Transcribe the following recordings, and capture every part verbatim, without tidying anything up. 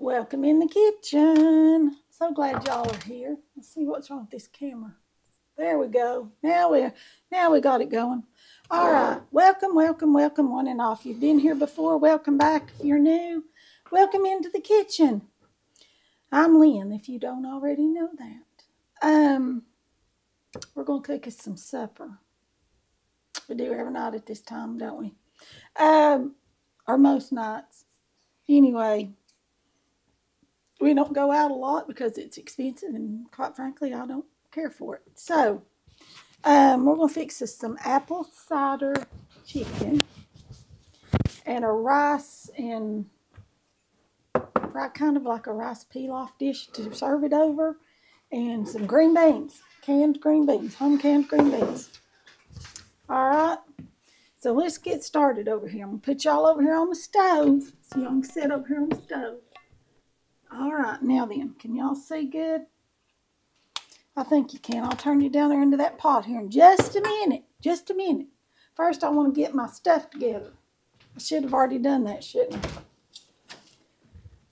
Welcome in the kitchen. So glad y'all are here. Let's see what's wrong with this camera. There we go. Now we now we got it going. All right. Welcome, welcome, welcome, one and off. You've been here before. Welcome back if you're new. Welcome into the kitchen. I'm Lynn, if you don't already know that. Um, we're going to cook us some supper. We do every night at this time, don't we? Um, or most nights. Anyway, we don't go out a lot because it's expensive and quite frankly, I don't care for it. So, um, we're going to fix us some apple cider chicken and a rice and... right, kind of like a rice pilaf dish to serve it over, and some green beans, canned green beans, home canned green beans. All right, so let's get started over here. I'm gonna put y'all over here on the stove so y'all can sit over here on the stove. All right, now then, can y'all see good? I think you can. I'll turn you down there into that pot here in just a minute. Just a minute. First, I want to get my stuff together. I should have already done that, shouldn't I?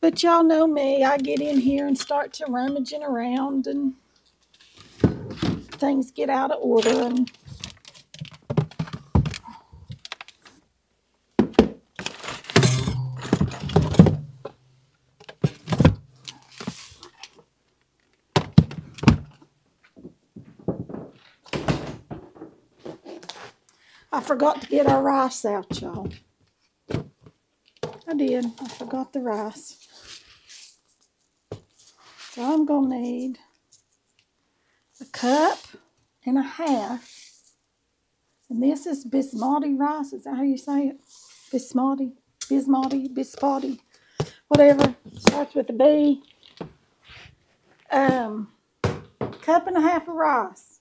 But y'all know me, I get in here and start to rummaging around and things get out of order. And I forgot to get our rice out, y'all. I did. I forgot the rice. So I'm going to need a cup and a half. And this is basmati rice. Is that how you say it? Basmati, basmati, basmati, whatever. Starts with a B. Um, cup and a half of rice.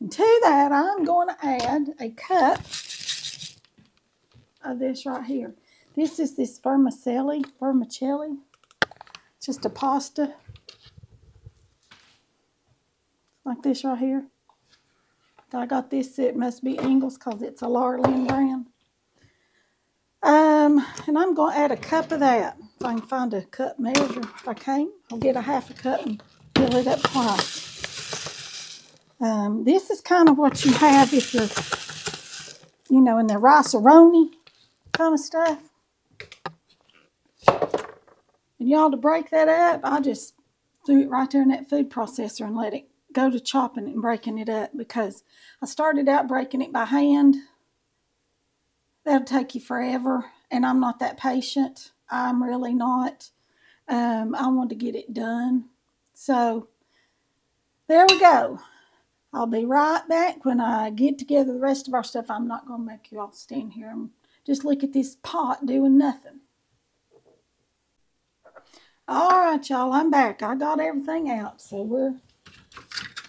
And to that, I'm going to add a cup of this right here. This is this vermicelli, vermicelli. It's just a pasta. Like this right here. I got this, it must be Ingles because it's a Lar-Lin brand. Um, and I'm going to add a cup of that. If I can find a cup measure. If I can't, I'll get a half a cup and fill it up twice. Um, this is kind of what you have if you're, you know, in the rice-a-roni kind of stuff. And y'all, to break that up, I just threw it right there in that food processor and let it go to chopping it and breaking it up, because I started out breaking it by hand. That'll take you forever, and I'm not that patient. I'm really not. Um, I want to get it done. So there we go. I'll be right back when I get together the rest of our stuff. I'm not going to make you all stand here and just look at this pot doing nothing. All right, y'all, I'm back. I got everything out, so we're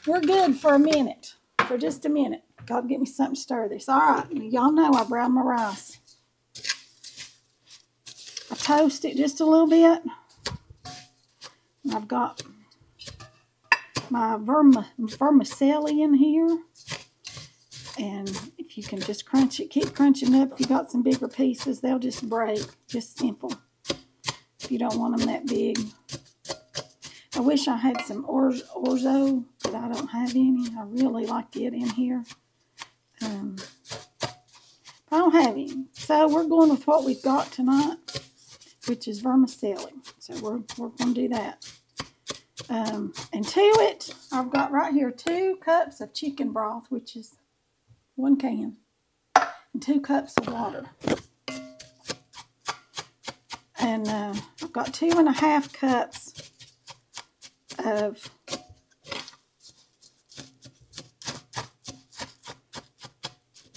We're good for a minute, for just a minute. God, get me something to stir this. All right, y'all know I brown my rice. I toast it just a little bit. And I've got my vermi vermicelli in here. And if you can just crunch it, keep crunching up. If you got some bigger pieces, they'll just break, just simple. If you don't want them that big. I wish I had some orzo, but I don't have any. I really like it in here. Um, I don't have any. So we're going with what we've got tonight, which is vermicelli. So we're, we're going to do that. Um, and to it, I've got right here two cups of chicken broth, which is one can, and two cups of water. And uh, I've got two and a half cups of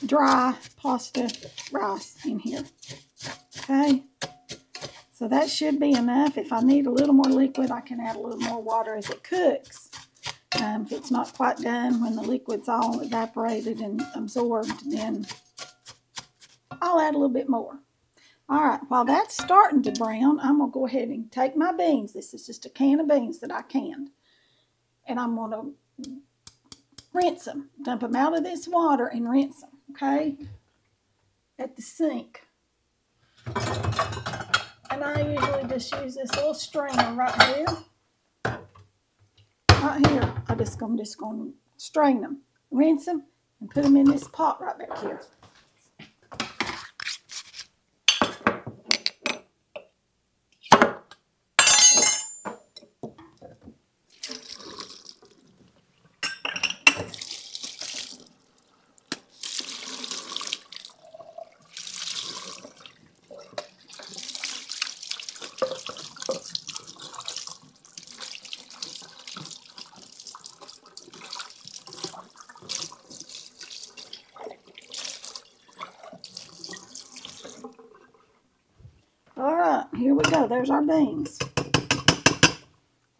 dry pasta rice in here. Okay, so that should be enough. If I need a little more liquid, I can add a little more water as it cooks. Um, if it's not quite done, when the liquid's all evaporated and absorbed, then I'll add a little bit more. All right, while that's starting to brown, I'm going to go ahead and take my beans. This is just a can of beans that I canned. And I'm going to rinse them. Dump them out of this water and rinse them, okay? At the sink. And and I usually just use this little strainer right here. Right here. I'm just going to just gonna strain them, rinse them, and put them in this pot right back here. Here we go. There's our beans.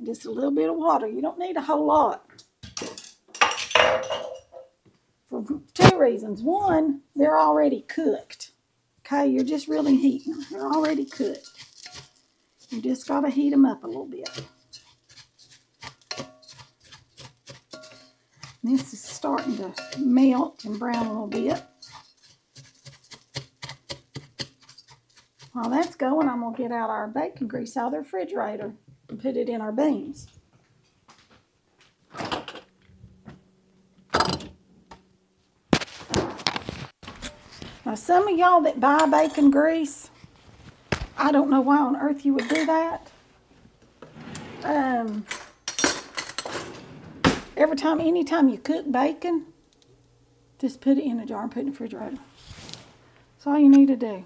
Just a little bit of water. You don't need a whole lot. For two reasons. One, they're already cooked. Okay, you're just really heating them. They're already cooked. You just got to heat them up a little bit. This is starting to melt and brown a little bit. While that's going, I'm going to get out our bacon grease out of the refrigerator and put it in our beans. Now, some of y'all that buy bacon grease, I don't know why on earth you would do that. Um, every time, anytime you cook bacon, just put it in a jar and put it in the refrigerator. That's all you need to do.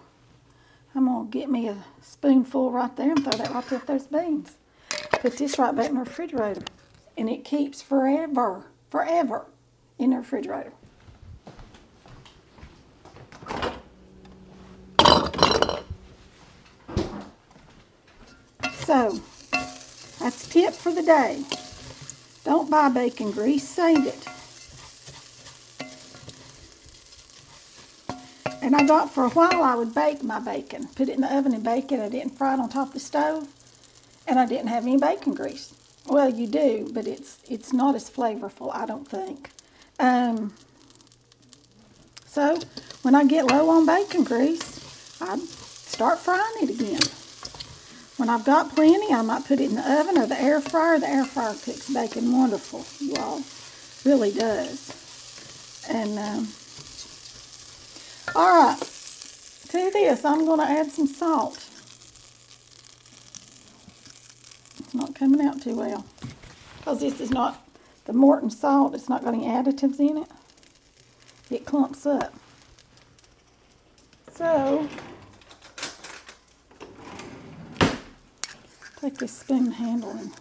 I'm going to get me a spoonful right there and throw that right there with those beans. Put this right back in the refrigerator. And it keeps forever, forever in the refrigerator. So, that's tip for the day. Don't buy bacon grease, save it. And I got, for a while, I would bake my bacon. Put it in the oven and bake it. I didn't fry it on top of the stove. And I didn't have any bacon grease. Well, you do, but it's it's not as flavorful, I don't think. Um, so, when I get low on bacon grease, I start frying it again. When I've got plenty, I might put it in the oven or the air fryer. The air fryer cooks bacon wonderful, you all. Really does. And... Um, Alright, to this I'm going to add some salt. It's not coming out too well. Because this is not the Morton salt. It's not got any additives in it. It clumps up. So, take this spoon handle and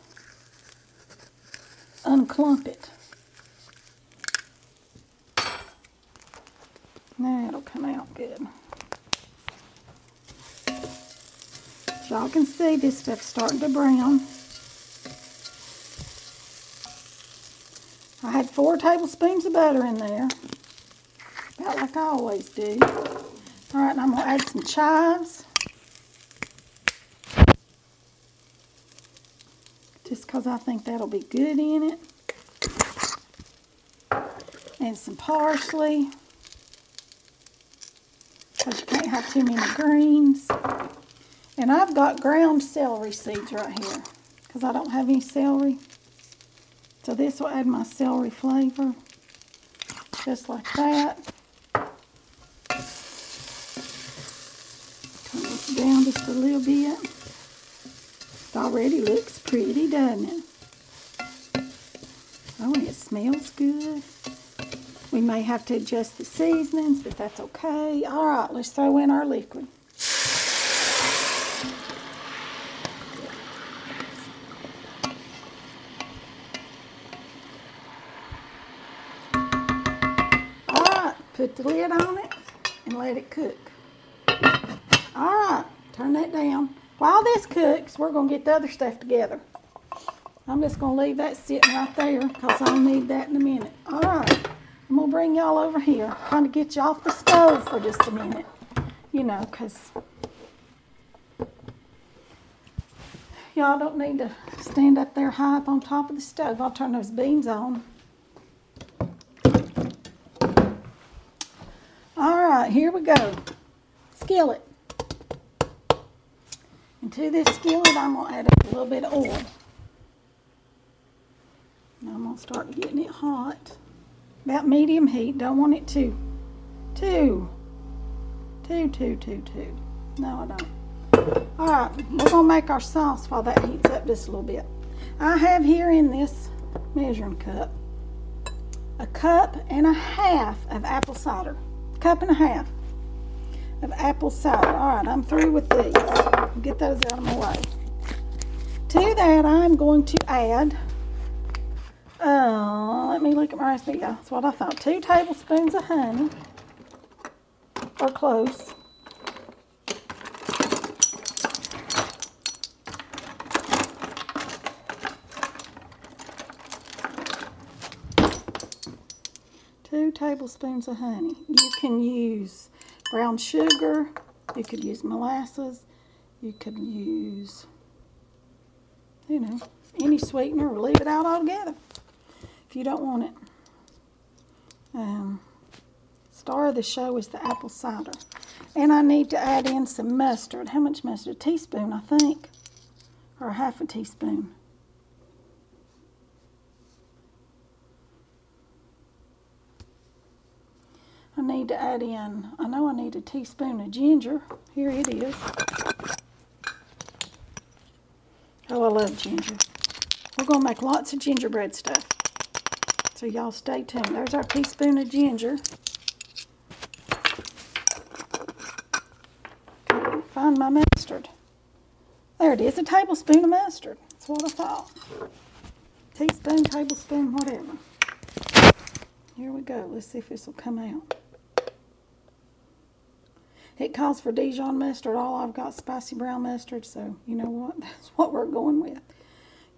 unclump it. Now it'll come out good. Y'all can see this stuff's starting to brown. I had four tablespoons of butter in there. About like I always do. Alright, and I'm going to add some chives. Just because I think that'll be good in it. And some parsley. Because you can't have too many greens. And I've got ground celery seeds right here because I don't have any celery. So this will add my celery flavor. Just like that. Turn this down just a little bit. It already looks pretty, doesn't it? Oh, and it smells good. We may have to adjust the seasonings, but that's okay. All right, let's throw in our liquid. All right, put the lid on it and let it cook. All right, turn that down. While this cooks, we're going to get the other stuff together. I'm just going to leave that sitting right there because I'll need that in a minute. All right. I'm going to bring y'all over here, trying to get you off the stove for just a minute, you know, because y'all don't need to stand up there high up on top of the stove. I'll turn those beans on. All right, here we go. Skillet. And to this skillet, I'm going to add a little bit of oil. And I'm going to start getting it hot. About medium heat. Don't want it too. Too. Too, too, too, too. No, I don't. Alright, we're going to make our sauce while that heats up just a little bit. I have here in this measuring cup a cup and a half of apple cider. Cup and a half of apple cider. Alright, I'm through with these. Get those out of my way. To that, I'm going to add, uh, let me look at my recipe. Yeah, that's what I thought. Two tablespoons of honey. Or close. Two tablespoons of honey. You can use brown sugar, you could use molasses, you could use, you know, any sweetener, or leave it out altogether if you don't want it. Um, Star of the show is the apple cider. And I need to add in some mustard. How much mustard? A teaspoon, I think. Or half a teaspoon. I need to add in, I know I need a teaspoon of ginger. Here it is. Oh, I love ginger. We're going to make lots of gingerbread stuff. So y'all stay tuned. There's our teaspoon of ginger. Find my mustard. There it is, a tablespoon of mustard. That's what I thought. Teaspoon, tablespoon, whatever. Here we go. Let's see if this will come out. It calls for Dijon mustard. All I've got is spicy brown mustard, so you know what? That's what we're going with.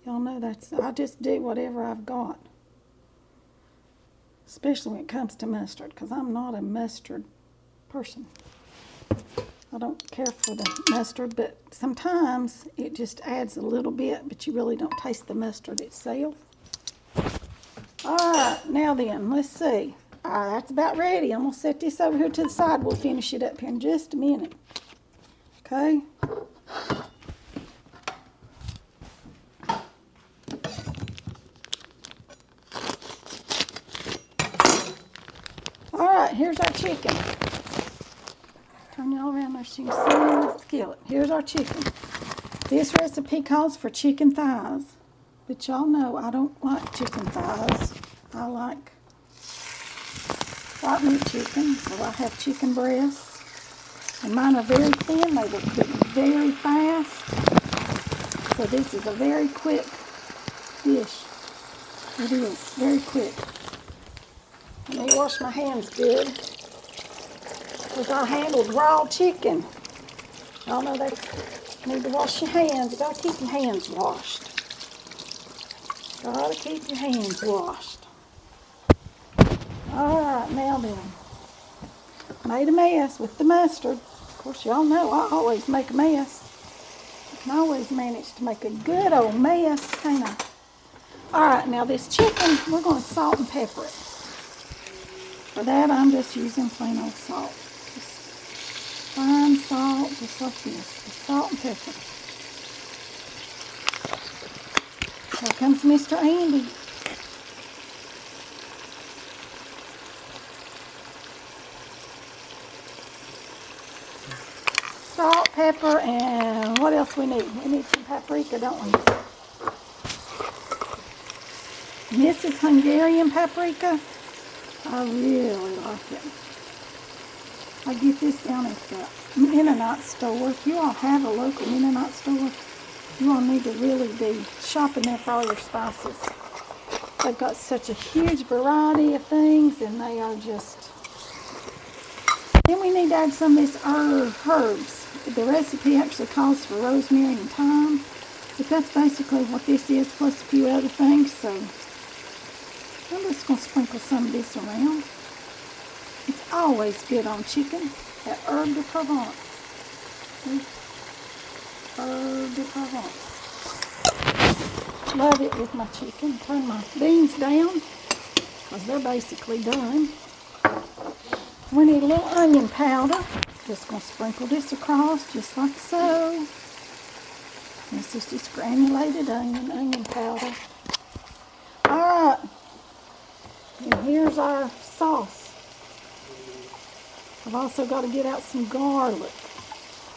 Y'all know that's, I just do whatever I've got. Especially when it comes to mustard, because I'm not a mustard person. I don't care for the mustard, but sometimes it just adds a little bit, but you really don't taste the mustard itself. Alright, now then, let's see. Alright, that's about ready. I'm going to set this over here to the side. We'll finish it up here in just a minute. Okay. Alright, here's our chicken. Turn y'all around there so you can see the skillet. Here's our chicken. This recipe calls for chicken thighs, but y'all know I don't like chicken thighs. I like white meat chicken, or I have chicken breasts, and mine are very thin. They will cook very fast, so this is a very quick dish. It is very quick. Let me wash my hands good. I handled raw chicken. Y'all know they need to wash your hands. You gotta keep your hands washed. Gotta keep your hands washed. Alright, now then. Made a mess with the mustard. Of course, y'all know I always make a mess. I can always manage to make a good old mess, can't I? Alright, now this chicken, we're gonna salt and pepper it. For that, I'm just using plain old salt. Fine salt, just like this. Just salt and pepper. Here comes Mister Andy. Salt, pepper, and what else we need? We need some paprika, don't we? And this is Hungarian paprika. I really like it. I get this down at the Mennonite store. If you all have a local Mennonite store, you all need to really be shopping there for all your spices. They've got such a huge variety of things, and they are just... Then we need to add some of this herb, herbs. The recipe actually calls for rosemary and thyme, but that's basically what this is, plus a few other things, so I'm just going to sprinkle some of this around. It's always good on chicken. That Herb de Provence. Herb de Provence. Love it with my chicken. Turn my beans down, because they're basically done. We need a little onion powder. Just going to sprinkle this across, just like so. This is just granulated onion, onion powder. Alright, and here's our sauce. I've also got to get out some garlic.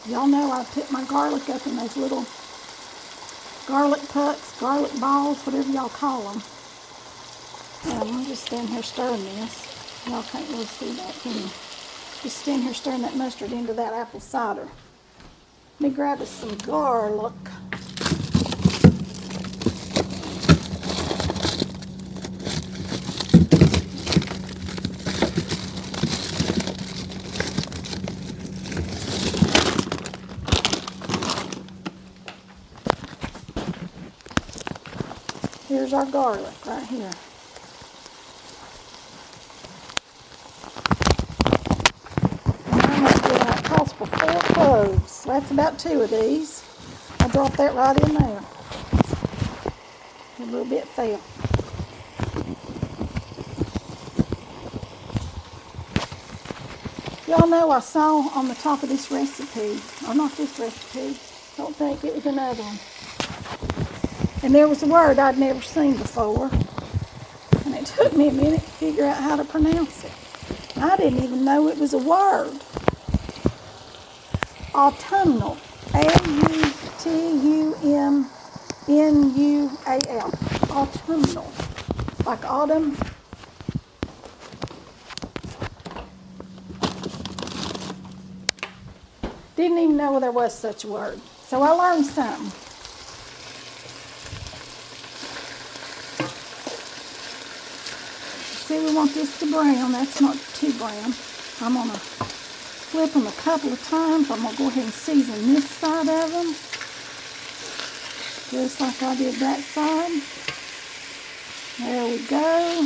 Y'all know I put my garlic up in those little garlic pucks, garlic balls, whatever y'all call them. And I'm just standing here stirring this. Y'all can't really see that, can you? Just stand here stirring that mustard into that apple cider. Let me grab us some garlic. Here's our garlic right here. For four cloves. So that's about two of these. I dropped that right in there. A little bit fell. Y'all know I saw on the top of this recipe, or not this recipe, don't think it was another one. And there was a word I'd never seen before. And it took me a minute to figure out how to pronounce it. I didn't even know it was a word. Autumnal, A U T U M N U A L, autumnal, like autumn. Didn't even know there was such a word, so I learned something. See, we want this to brown, that's not too brown. I'm on a flip them a couple of times. I'm going to go ahead and season this side of them, just like I did that side. There we go.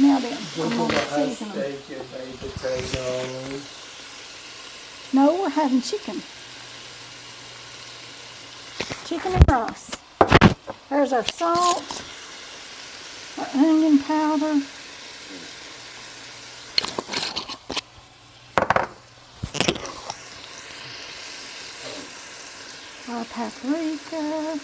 Now then, I'm going to season them. No, we're having chicken. Chicken and rice. There's our salt, our onion powder. Our paprika.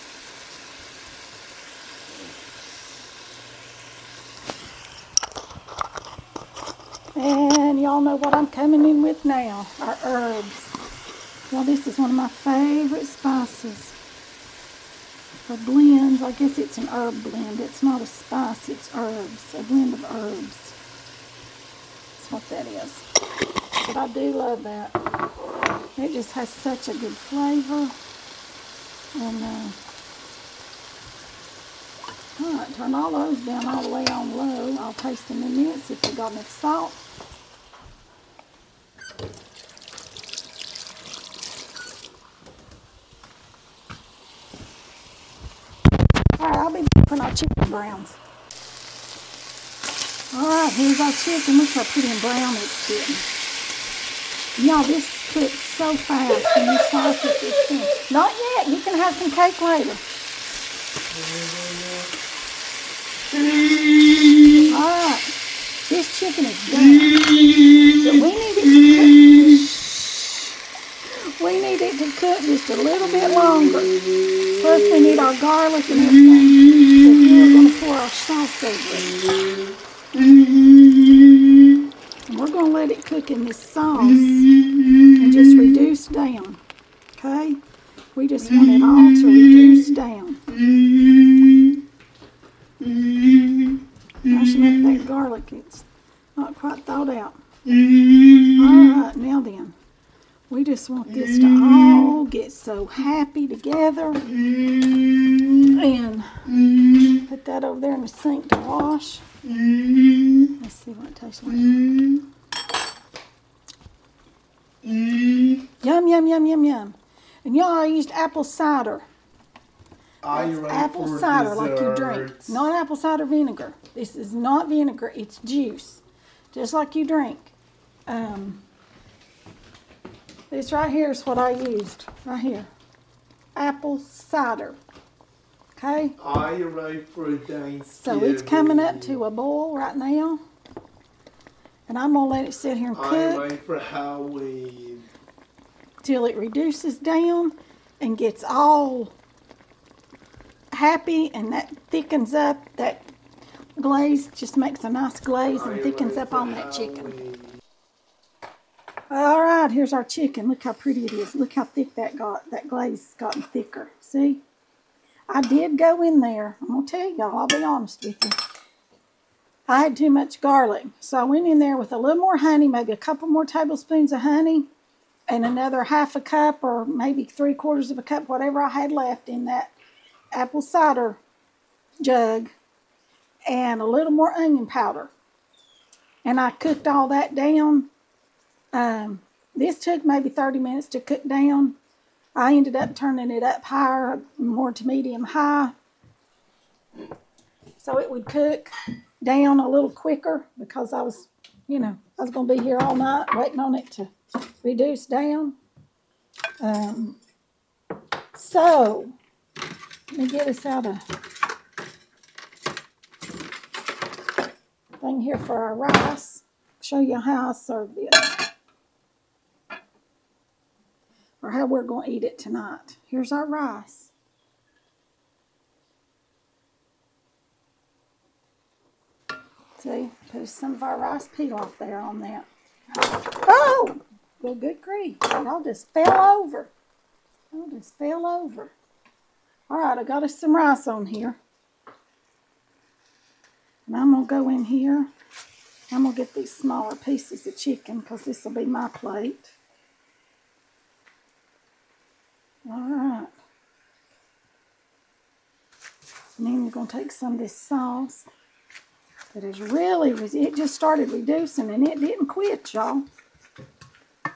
And y'all know what I'm coming in with now, our herbs. Well, this is one of my favorite spices. For blends, I guess it's an herb blend. It's not a spice, it's herbs, a blend of herbs. That's what that is. But I do love that. It just has such a good flavor. And, uh, all right, turn all those down all the way on low. I'll taste them in a minute, see if we got enough salt. All right, I'll be back when our chicken browns. All right, here's our chicken. Look how pretty and brown it's getting. Y'all, this cooks so fast when you slice it this thin. Not yet. You can have some cake later. Alright. This chicken is done. But we need it to cook. We need it to cook just a little bit longer. Plus we need our garlic and everything. So we're going to pour our sauce over it. And we're going to let it cook in this sauce. Just reduce down, okay? We just want it all to reduce down. I should let that garlic, it's not quite thawed out. Alright, now then, we just want this to all get so happy together. And put that over there in the sink to wash. Let's see what it tastes like. Mm. Yum, yum, yum, yum, yum. And y'all, I used apple cider. Are you ready apple for cider desserts? Like you drink. Not apple cider vinegar. This is not vinegar, it's juice. Just like you drink. Um, this right here is what I used. Right here. Apple cider. Okay? Are you ready for Thanksgiving? So it's coming up to a boil right now. And I'm going to let it sit here and cook. I wait for Halloween. Till it reduces down. and gets all happy, and that thickens up, that glaze just makes a nice glaze and thickens up on that chicken. All right, here's our chicken. Look how pretty it is. Look how thick that got. That glaze has gotten thicker. See? I did go in there. I'm going to tell y'all, I'll be honest with you. I had too much garlic. So I went in there with a little more honey, maybe a couple more tablespoons of honey, and another half a cup or maybe three quarters of a cup, whatever I had left in that apple cider jug, and a little more onion powder. And I cooked all that down. Um, this took maybe thirty minutes to cook down. I ended up turning it up higher, more to medium high, so it would cook down a little quicker, because I was, you know, I was going to be here all night waiting on it to reduce down. Um, so, let me get us out a thing here for our rice. Show you how I serve this, or how we're going to eat it tonight. Here's our rice. See, put some of our rice pilaf there on that. Oh! Well, good grief. Y'all just fell over. Y'all just fell over. All right, I got us some rice on here. And I'm going to go in here. I'm going to get these smaller pieces of chicken, because this will be my plate. All right. And then we're going to take some of this sauce. It is really, it just started reducing and it didn't quit, y'all. Put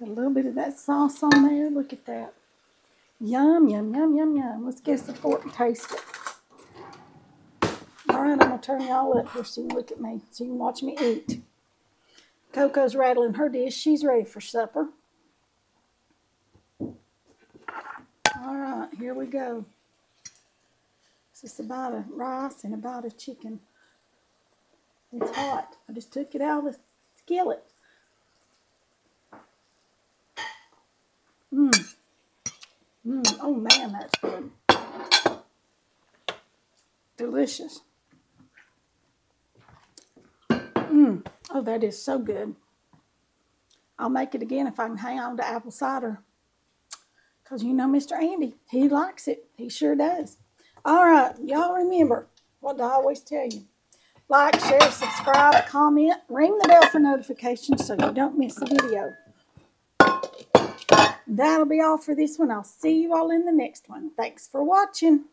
a little bit of that sauce on there. Look at that. Yum, yum, yum, yum, yum. Let's get us a fork and taste it. All right, I'm going to turn y'all up here so you can look at me, so you can watch me eat. Coco's rattling her dish. She's ready for supper. All right, here we go. It's just a bite of rice and a bite of chicken. It's hot. I just took it out of the skillet. Mmm. Mmm. Oh man, that's good. Delicious. Mmm. Oh, that is so good. I'll make it again if I can hang on to apple cider. Because you know Mister Andy, he likes it. He sure does. All right. Y'all remember what I always tell you. Like, share, subscribe, comment, ring the bell for notifications so you don't miss a video. That'll be all for this one. I'll see you all in the next one. Thanks for watching.